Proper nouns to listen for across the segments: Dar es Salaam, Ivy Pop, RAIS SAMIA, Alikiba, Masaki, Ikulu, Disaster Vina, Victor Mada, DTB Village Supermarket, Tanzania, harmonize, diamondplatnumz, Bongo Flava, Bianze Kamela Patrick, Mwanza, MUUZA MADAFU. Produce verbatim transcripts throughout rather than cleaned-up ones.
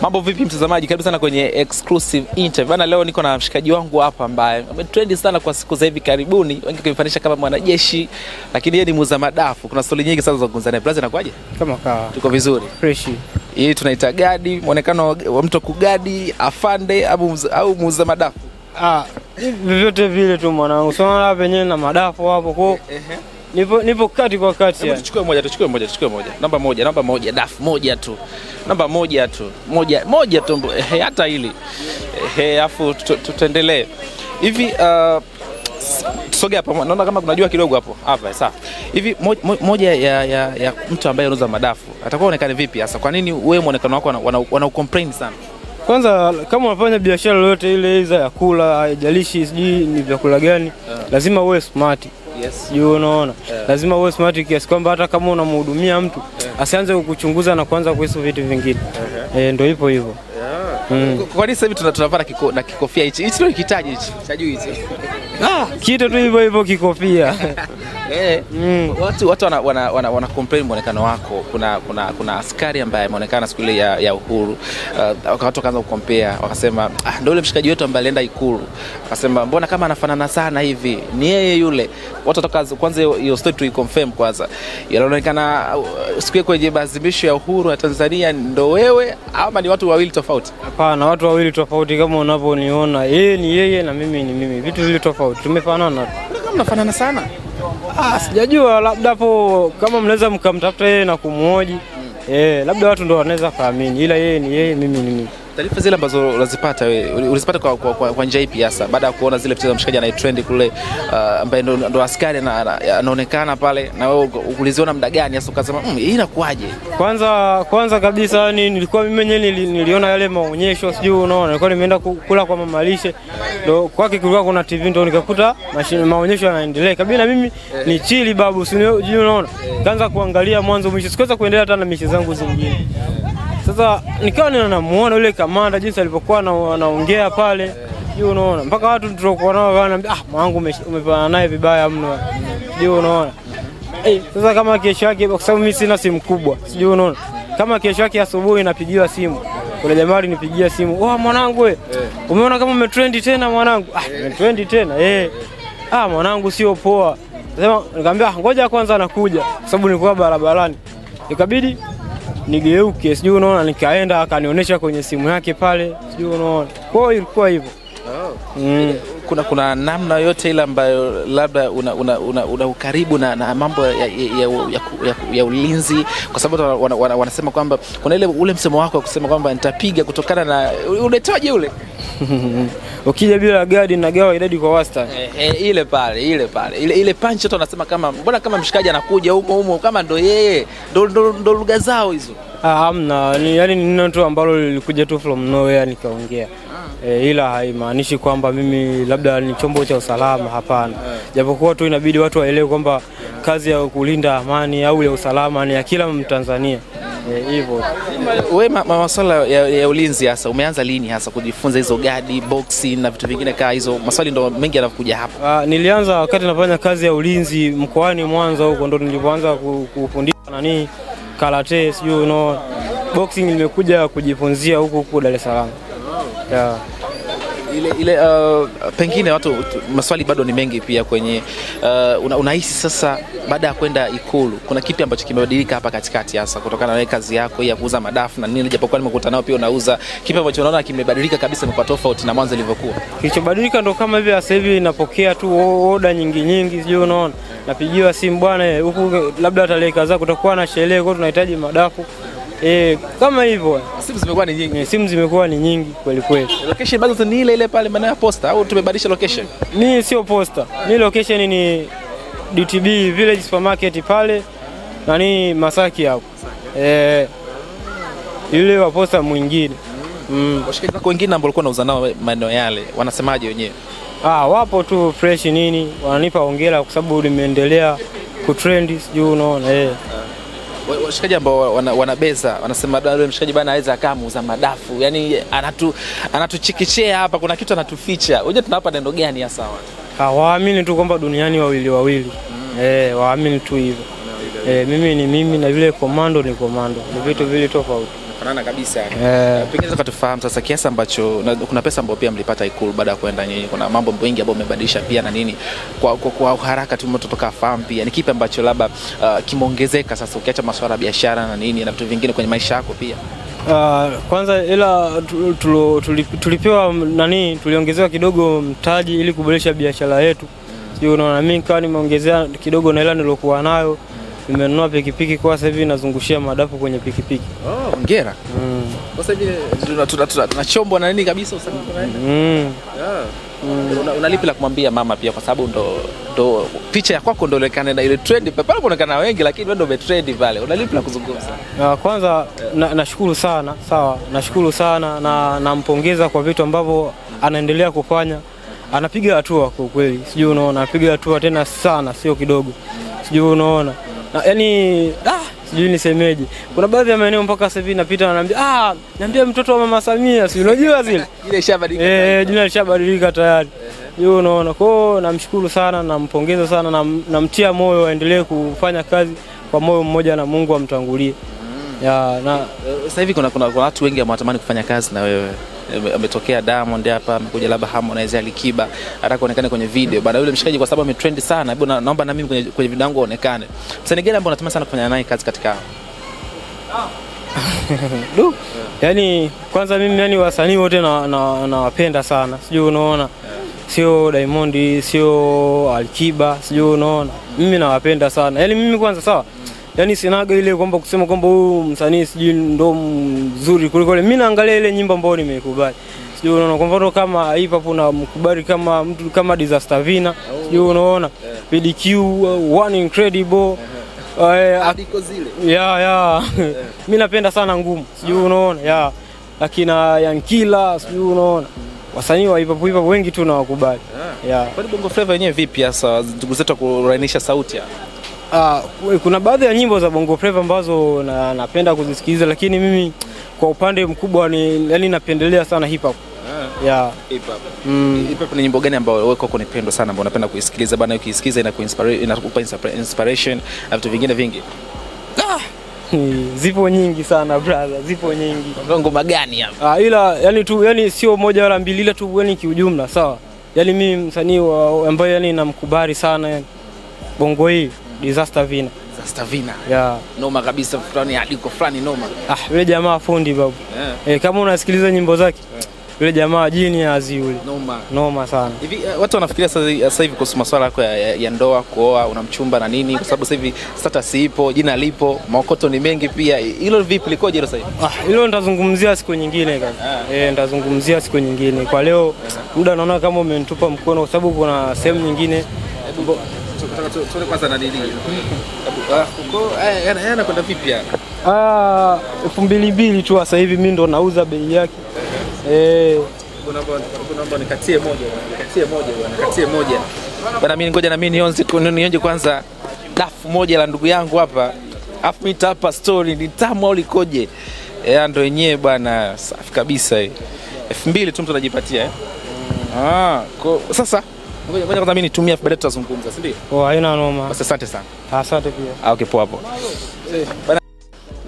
Mambo vipi mtazamaji, karibu sana kwenye exclusive interview. Bana, leo niko na mshikaji wangu hapa ambaye ametrendi sana kwa siku za hivi karibuni, wengi kumfanisha kama mwanajeshi, lakini yeye ni Muuza Madafu. Kuna stori nyingi sana za kugonzana. Brother, nakwaje? Kama kawa. Tuko vizuri. Fresh. Hii tunaita gadi, muonekano wa mtu kugadi, afande au au Muuza Madafu. Ah, vyote vile tu mwanangu. Sona penyewe na madafu hapo kwa. Nipo nipo kati kwa kati. Hebu tuchukue moja, tuchukue moja, tuchukue moja. Namba moja, namba moja, dafu moja tu. Namba moja tu. Moja, moja tu. He, hata hili. He, afu tutendelee. Hivi uh, sogea hapo. Naona kama kunajua kidogo hapo. Hapa sawa. Hivi moja ya ya, ya mtu ambaye anauza madafu atakuwa onekane vipi hasa? Kwa nini wewe muonekano wako wana, wana complain sana? Kwanza kama unafanya biashara yoyote ile iza ya kula, haijalishi sijui ni vyakula gani, uh. lazima uwe smart. Yes. Juu unaona. Yeah. Lazima uwe smart kiasi kwamba hata kama unamhudumia mtu, yeah, asianze kukuchunguza na kuanza kuhusu vitu vingine. Uh -huh. Eh, ndio ipo hivyo. Yeah. Mm. Kwa nini sasa hivi tunapata kiko na kikofia hichi? Hichi ndio kitaji hichi. Sijui hichi. Ah, kitu tu hivyo hivyo kikofia. Eh. Mm. Watu watu wana wana, wana, wana complain muonekano wako. Kuna kuna kuna askari ambaye ameonekana siku ile ya, ya uhuru. Uh, watu wakaanza kukompea, wakasema ah, ndio yule mshikaji wetu ambaye alienda Ikulu. Wakasema mbona kama anafanana sana hivi? Ni yeye yule. Watu watakaza kwanza hiyo story tu iconfirm kwanza. Inaonekana siku kwenye maadhimisho ya uhuru ya Tanzania ndio wewe ama ni watu wawili tofauti? Hapana, watu wawili tofauti kama unavyoniona. Yeye ni yeye na mimi ni mimi. Vitu vile tofauti. Tumefanana. Kama mnafanana sana. Ah, sijajua labda hapo kama mnaweza mkamtafuta yeye na kumuoji. Mm. Eh, labda watu ndio wanaweza kuamini. Ila yeye ni yeye, mimi ni mimi. Taarifa zile ambazo unazipata wewe unazipata kwa kwa, kwa, kwa njia ipi hasa baada ya kuona zile picha za mshikaji na trend kule ambaye uh, ndo askari na anaonekana pale na wewe uliziona muda gani hasa ukasema mmm hii inakuaje? Kwanza kwanza kabisa ni nilikuwa mimi mwenyewe niliona yale maonyesho, sijui unaona, nilikuwa nimeenda kula kwa mama lishe ndo kwake kulikuwa kuna T V ndo nikakuta maonyesho yanaendelea kabisa, mimi ni chili babu, sijui unaona, kaanza kuangalia mwanzo mwisho, sikuweza kuendelea hata na mishe zangu zingine. Sasa nikawa ninamuona yule kamanda jinsi alivyokuwa anaongea pale, juu unaona, mpaka watu tulikuwa nao wanaambia ah, mwanangu umepana naye vibaya mno, juu unaona. Eh, sasa kama kesho yake, kwa sababu mimi sina simu kubwa, juu unaona, kama kesho yake asubuhi napigiwa simu, kuna jamaa alinipigia simu, oh mwanangu wewe, umeona kama umetrendi tena mwanangu? Ah, umetrendi tena eh, ah mwanangu sio poa. Sema nikamwambia ngoja kwanza nakuja, kwa sababu nilikuwa barabarani, ikabidi nigeuke, sijui unaona, nikaenda akanionyesha kwenye simu yake pale, sijui unaona. Kwa hiyo ilikuwa hivyo. Oh. Mm. Kuna kuna namna yote ile ambayo labda una una, una, una ukaribu na, na mambo ya, ya, ya, ya, ya, ya ulinzi, kwa sababu wana, wana, wana, wanasema kwamba kuna ile ule msemo wako kusema kwamba nitapiga kutokana na unetoaje ule. Ukija bila gadi nagawa idadi kwa wastani. E, e, ile pale, ile pale. Ile ile punch watu wanasema kama mbona kama mshikaji anakuja huko huko kama ndo yeye, ndo ndo lugha zao hizo. Ah, hamna, ni yani ni neno tu ambalo lilikuja tu from nowhere nikaongea. E, ila haimaanishi kwamba mimi labda ni chombo cha usalama, hapana. Japokuwa tu inabidi watu waelewe kwamba kazi ya kulinda amani au ya usalama ni ya kila Mtanzania. Hivyo. E, wewe masuala ya, ya ulinzi hasa umeanza lini hasa kujifunza hizo gadi, boxing na vitu vingine kama hizo? Maswali ndo mengi yanakuja hapo. Ah, nilianza wakati nafanya kazi ya ulinzi mkoani Mwanza, huko ndo nilipoanza kufundisha nani karate, sijui unaona. Boxing nimekuja kujifunzia huko huko Dar es Salaam. Yeah. Ile ile uh, pengine watu maswali bado ni mengi pia kwenye uh, una, unahisi sasa baada ya kwenda Ikulu kuna kipi ambacho kimebadilika hapa katikati hasa kutokana na kazi yako ya kuuza madafu na nini, japokuwa nimekuta nao pia unauza, kipi ambacho unaona kimebadilika kabisa ni kwa tofauti na mwanzo ilivyokuwa? Kilichobadilika ndo kama hivi sasa hivi napokea tu order nyingi nyingi, sio unaona, napigiwa simu bwana huku labda tarehe kadhaa kutakuwa na sherehe kwa tunahitaji madafu. Eh, kama hivyo. Simu zimekuwa ni nyingi. Simu zimekuwa ni nyingi kweli kweli. Location bado ni ile ile pale maana ya posta au tumebadilisha location? Mimi sio posta. Mimi location ni D T B Village Supermarket pale nani Masaki hapo. Eh. Yule wa posta mwingine. Mm. Washikaji wako wengine ambao walikuwa nauza nao maeneo yale, wanasemaje wenyewe? Ah, wapo tu fresh nini, wananipa hongera kwa sababu nimeendelea kutrend, sijui unaona eh. Washikaji ambao wanabeza wanasema yule mshikaji bana aweza kama Muuza Madafu, yani anatu anatuchikichea hapa, kuna kitu anatuficha. Unajua tunapa neno gani ya sawa? Hawaamini tu kwamba duniani wawili wawili. Mm. Eh, waamini tu hivyo. Eh, mimi ni mimi na yule komando ni komando. Ni vitu vile tofauti. zinafanana kabisa. Eh. Pengine ukatufahamu sasa kiasi ambacho na, kuna pesa ambayo pia mlipata Ikulu baada ya kwenda nyinyi, kuna mambo mengi ambayo mmebadilisha pia na nini, kwa kwa, kwa haraka tu mtotoka fahamu pia ni kipi ambacho labda uh, kimeongezeka sasa ukiacha masuala ya biashara na nini na vitu vingine kwenye maisha yako pia. Uh, kwanza ila tulipewa nani tuliongezewa kidogo mtaji ili kuboresha biashara yetu. Sio unaona mimi kama nimeongezea kidogo na hela nilokuwa nayo. Nimenunua pikipiki kwa sasa hivi nazungushia madafu kwenye pikipiki. Oh, hongera. Mm. Kwa sasa hivi tunachombwa na nini kabisa usafiri unaenda. Mm. Yeah. Mm. Una, unalipi la kumwambia mama pia kwa sababu ndo ndo picha ya kwako ndo lekana na ile trend pale inaonekana wengi lakini wewe ndo ume trend pale. Unalipi la kuzungumza? Uh, kwanza yeah. na, nashukuru sana. Sawa. Nashukuru sana na nampongeza kwa vitu ambavyo anaendelea kufanya. Anapiga hatua kwa kweli. Sijui unaona apiga hatua tena sana sio kidogo. Sijui unaona. Na yani ah sijui nisemeje. Kuna baadhi ya maeneo mpaka sasa hivi napita ananiambia ah niambie mtoto wa Mama Samia si unajua zile. Ile ishabadilika. Eh jina lishabadilika tayari. Yeye unaona. Kwa hiyo namshukuru sana na nampongeza sana na namtia moyo aendelee kufanya kazi kwa moyo mmoja na Mungu amtangulie. Mm. Ya na sasa hivi kuna kuna watu wengi wanatamani kufanya kazi na wewe. Ametokea Diamond hapa amekuja labda Harmonize Alikiba hata kuonekana kwenye video baada yule mshikaji kwa sababu ametrend sana hebu naomba na mimi kwenye, kwenye video yangu aonekane msanii gani ambao unatamani sana kufanya naye kazi katika du yeah. Yani kwanza mimi yani wasanii wote na nawapenda na sana sio unaona sio Diamond sio Alikiba sio unaona mimi nawapenda sana yani mimi kwanza sawa yani sinaga ile kwamba kusema kwamba huyu msanii sijui ndo mzuri kuliko ile mimi naangalia ile nyimbo ambayo nimeikubali sijui unaona kwa mfano kama Ivy Pop na mkubali kama mtu kama Disaster Vina sijui unaona P D Q one incredible adiko zile ya ya mimi napenda sana ngumu sijui unaona ya lakini Yankila sijui unaona wasanii wa Ivy Pop Ivy Pop wengi tu nawakubali ya kwa Bongo Flava yenyewe vipi hasa tukuzetu kurainisha sauti ya Uh, kuna baadhi ya nyimbo za Bongo Flava ambazo na, napenda kuzisikiliza lakini mimi kwa upande mkubwa ni yani napendelea sana hip hop. Ah, yeah. Hip hop. Mm. Hip hop ni nyimbo gani ambayo wewe kwako unapendwa sana ambayo unapenda kuisikiliza bana ukisikiliza inakuinspire inakupa inspiration na vitu vingine vingi? Ah, zipo nyingi sana brother, zipo nyingi. Ngoma gani hapa? Ah, ila yani tu yani sio moja wala mbili ila tu yani kiujumla sawa. Yani mimi msanii ambaye yani namkubali sana yani Bongo hii Disaster Vina. Disaster Vina. Yeah. Noma kabisa fulani aliko fulani noma. Ah, yule jamaa fundi babu. Yeah. Eh kama unasikiliza nyimbo zake. Yeah. Yule jamaa jini azi yule. Noma. Noma sana. Hivi uh, watu wanafikiria sasa hivi kuhusu masuala yako ya, ya, ya ndoa, kuoa, unamchumba na nini kwa sababu sasa hivi status ipo, jina lipo, maokoto ni mengi pia. Hilo vipi likoje hilo sasa hivi? Ah, hilo nitazungumzia siku nyingine kaka. Yeah. Eh nitazungumzia siku nyingine. Kwa leo muda yeah. Naona kama umenitupa mkono kwa sababu kuna sehemu nyingine. Hebu tuone kwanza na nini. Huko eh yana kwenda vipi yana? Ah elfu mbili tu sasa hivi mimi ndo nauza bei yake. Eh unaomba unaomba nikatie moja bwana. Katie moja bwana. Katie moja. Bwana mimi ngoja na mimi nionze nionje kwanza dafu moja la ndugu yangu hapa. Afu mita hapa story ni tamu au likoje. Eh ndo yenyewe bwana safi kabisa hii. elfu mbili tu mtu anajipatia eh. Ah kwa sasa ngoja ngoja kwanza mimi nitumie baada tutazungumza si ndio? Oh haina noma. Basi asante sana. Asante pia. Ah okay poa hapo. Eh bana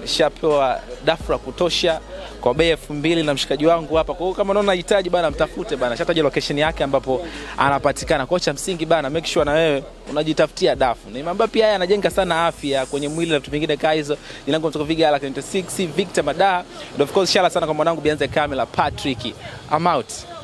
nishapewa dafra kutosha kwa bei elfu mbili na mshikaji wangu hapa. Kwa hiyo kama unaona unahitaji bana mtafute bana. Shataje location yake ambapo anapatikana. Kocha msingi bana make sure na wewe unajitafutia dafu. Ni mambo pia haya yanajenga sana afya kwenye mwili na vitu vingine kama hizo. Jina langu mtoka Vigala twenty-six Victor Mada. And of course shala sana kwa mwanangu Bianze Kamela Patrick. I'm out.